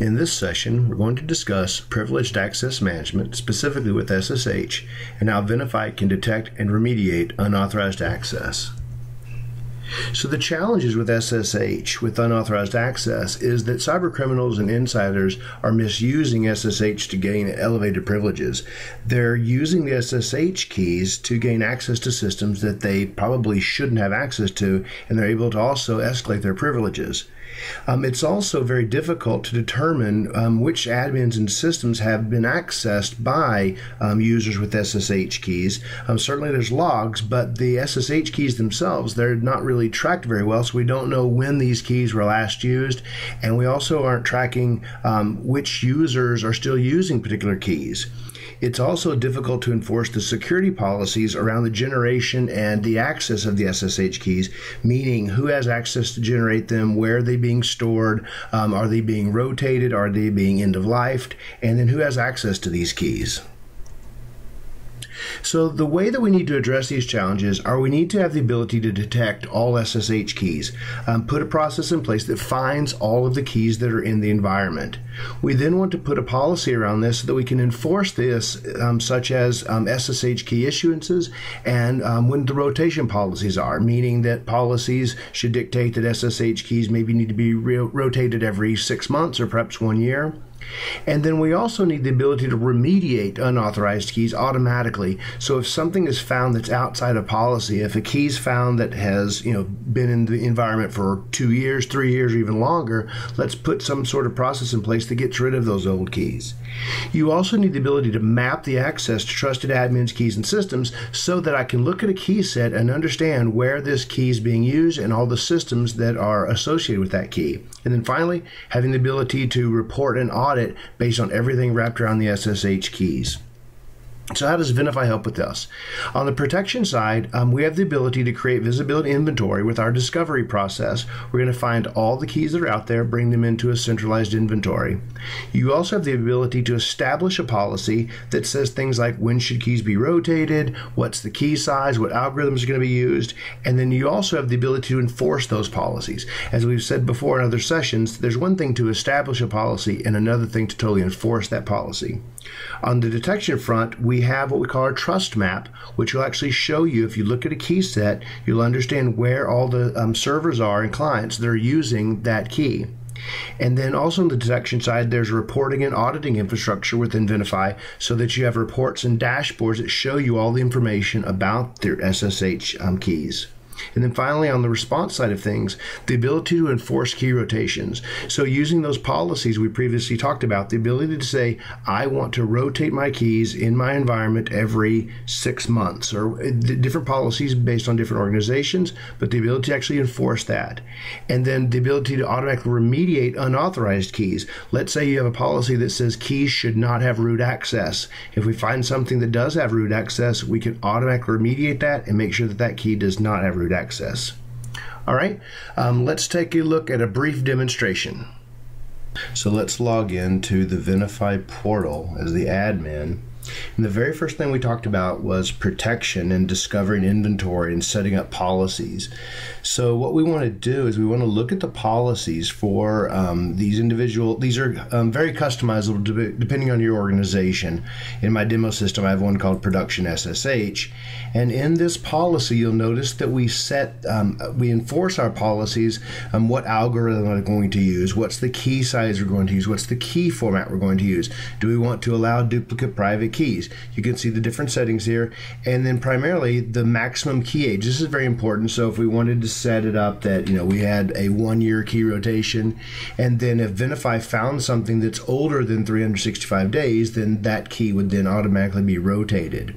In this session, we're going to discuss privileged access management, specifically with SSH, and how Venafi can detect and remediate unauthorized access. So the challenges with SSH, with unauthorized access, is that cybercriminals and insiders are misusing SSH to gain elevated privileges. They're using the SSH keys to gain access to systems that they probably shouldn't have access to, and they're able to also escalate their privileges. It's also very difficult to determine which admins and systems have been accessed by users with SSH keys. Certainly there's logs, but the SSH keys themselves, they're not really tracked very well, so we don't know when these keys were last used, and we also aren't tracking which users are still using particular keys. It's also difficult to enforce the security policies around the generation and the access of the SSH keys, meaning who has access to generate them, where are they being stored, are they being rotated, are they being end-of-lifed, and then who has access to these keys. So the way that we need to address these challenges are we need to have the ability to detect all SSH keys, put a process in place that finds all of the keys that are in the environment. We then want to put a policy around this so that we can enforce this, such as SSH key issuances and when the rotation policies are, meaning that policies should dictate that SSH keys maybe need to be rotated every 6 months or perhaps 1 year. And then we also need the ability to remediate unauthorized keys automatically. So if something is found that's outside of policy, if a key is found that has been in the environment for 2 years, 3 years, or even longer, let's put some sort of process in place that gets rid of those old keys. You also need the ability to map the access to trusted admins, keys, and systems so that I can look at a key set and understand where this key is being used and all the systems that are associated with that key. And then finally, having the ability to report and audit based on everything wrapped around the SSH keys. So how does Venafi help with this? On the protection side, we have the ability to create visibility inventory with our discovery process. We're going to find all the keys that are out there, bring them into a centralized inventory. You also have the ability to establish a policy that says things like when should keys be rotated, what's the key size, what algorithms are going to be used, and then you also have the ability to enforce those policies. As we've said before in other sessions, there's one thing to establish a policy and another thing to totally enforce that policy. On the detection front, we have what we call our trust map, which will actually show you, if you look at a key set, you'll understand where all the servers are and clients that are using that key. And then also on the detection side, there's reporting and auditing infrastructure within Venafi so that you have reports and dashboards that show you all the information about their SSH keys. And then finally, on the response side of things, the ability to enforce key rotations. So using those policies we previously talked about, the ability to say, I want to rotate my keys in my environment every 6 months, or different policies based on different organizations, but the ability to actually enforce that. And then the ability to automatically remediate unauthorized keys. Let's say you have a policy that says keys should not have root access. If we find something that does have root access, we can automatically remediate that and make sure that that key does not have root access. All right, let's take a look at a brief demonstration. So let's log into the Venafi portal as the admin. And the very first thing we talked about was protection and discovering inventory and setting up policies. So what we want to do is we want to look at the policies for these individual. These are very customizable depending on your organization. In my demo system, I have one called Production SSH, and in this policy, you'll notice that we set, we enforce our policies on what algorithm we're going to use, what's the key size we're going to use, what's the key format we're going to use. Do we want to allow duplicate private keys? You can see the different settings here, and then primarily the maximum key age. This is very important. So if we wanted to set it up that we had a 1 year key rotation, and then if Venafi found something that's older than 365 days, then that key would then automatically be rotated.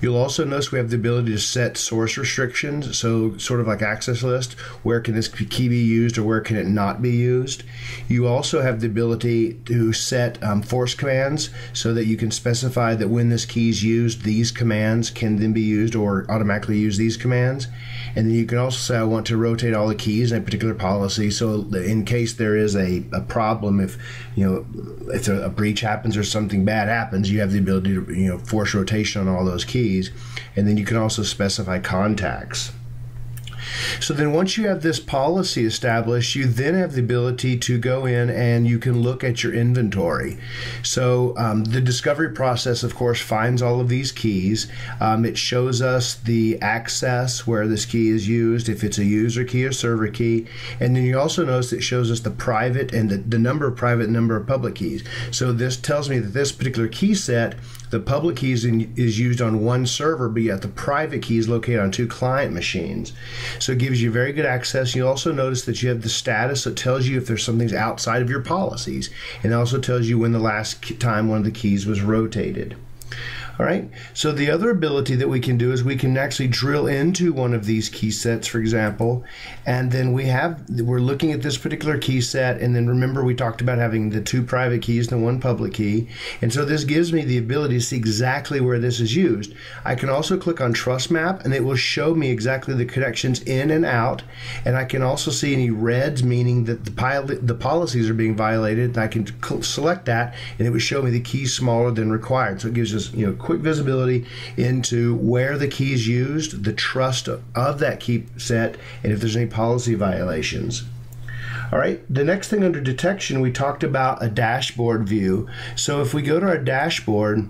You'll also notice we have the ability to set source restrictions, so sort of like access list, where can this key be used or where can it not be used. You also have the ability to set force commands so that you can specify that when this key is used, these commands can then be used or automatically use these commands. And then you can also say I want to rotate all the keys in a particular policy, so in case there is a problem, if if a breach happens or something bad happens, you have the ability to force rotation on all those keys. And then you can also specify contacts. So then once you have this policy established, you then have the ability to go in and you can look at your inventory. So the discovery process, of course, finds all of these keys. It shows us the access where this key is used, if it's a user key or server key. And then you also notice it shows us the private and the number of private and number of public keys. So this tells me that this particular key set, the public key is used on one server, but yet the private key is located on two client machines. So it gives you very good access. You also notice that you have the status, so it tells you if there's something outside of your policies, and also tells you when the last time one of the keys was rotated. All right, so the other ability that we can do is we can actually drill into one of these key sets, for example, and then we're looking at this particular key set, and then remember we talked about having the two private keys and the one public key, and so this gives me the ability to see exactly where this is used. I can also click on Trust Map, and it will show me exactly the connections in and out, and I can also see any reds, meaning that the policies are being violated, and I can select that, and it would show me the key smaller than required, so it gives us, you know, quick visibility into where the key is used, the trust of that key set, and if there's any policy violations. All right, the next thing under detection, we talked about a dashboard view. So if we go to our dashboard,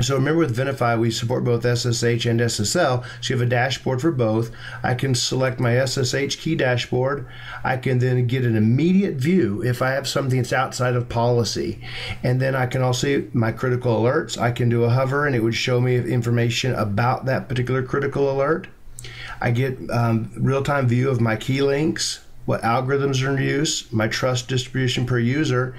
so remember with Venafi, we support both SSH and SSL, so you have a dashboard for both. I can select my SSH key dashboard. I can then get an immediate view if I have something that's outside of policy. And then I can also see my critical alerts. I can do a hover, and it would show me information about that particular critical alert. I get real-time view of my key links, what algorithms are in use, my trust distribution per user,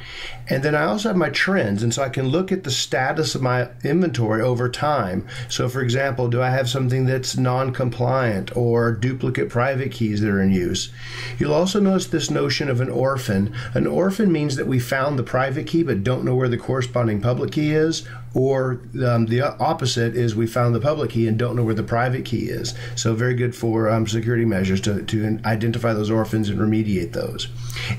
and then I also have my trends, and so I can look at the status of my inventory over time. So for example, do I have something that's non-compliant or duplicate private keys that are in use? You'll also notice this notion of an orphan. An orphan means that we found the private key but don't know where the corresponding public key is, or the opposite is we found the public key and don't know where the private key is. So very good for security measures to identify those orphans and remediate those.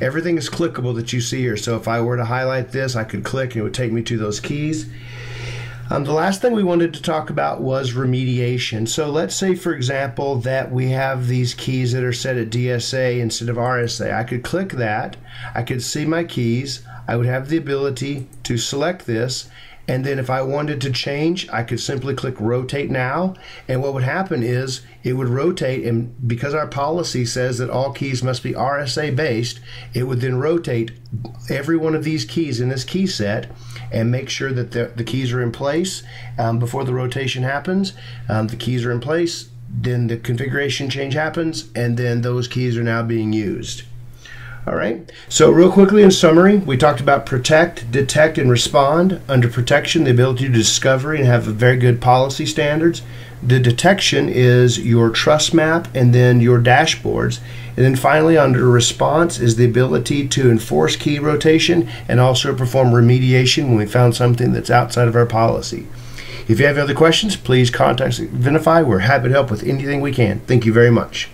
Everything is clickable that you see here. So if I were to highlight this, I could click and it would take me to those keys. The last thing we wanted to talk about was remediation. So let's say, for example, that we have these keys that are set at DSA instead of RSA. I could click that. I could see my keys. I would have the ability to select this. And then if I wanted to change, I could simply click Rotate Now. And what would happen is it would rotate. And because our policy says that all keys must be RSA based, it would then rotate every one of these keys in this key set and make sure that the keys are in place before the rotation happens. The keys are in place, then the configuration change happens, and then those keys are now being used. All right, so real quickly in summary, we talked about protect, detect, and respond. Under protection, the ability to discover and have very good policy standards. The detection is your trust map and then your dashboards. And then finally, under response is the ability to enforce key rotation and also perform remediation when we found something that's outside of our policy. If you have other questions, please contact Venafi. We're happy to help with anything we can. Thank you very much.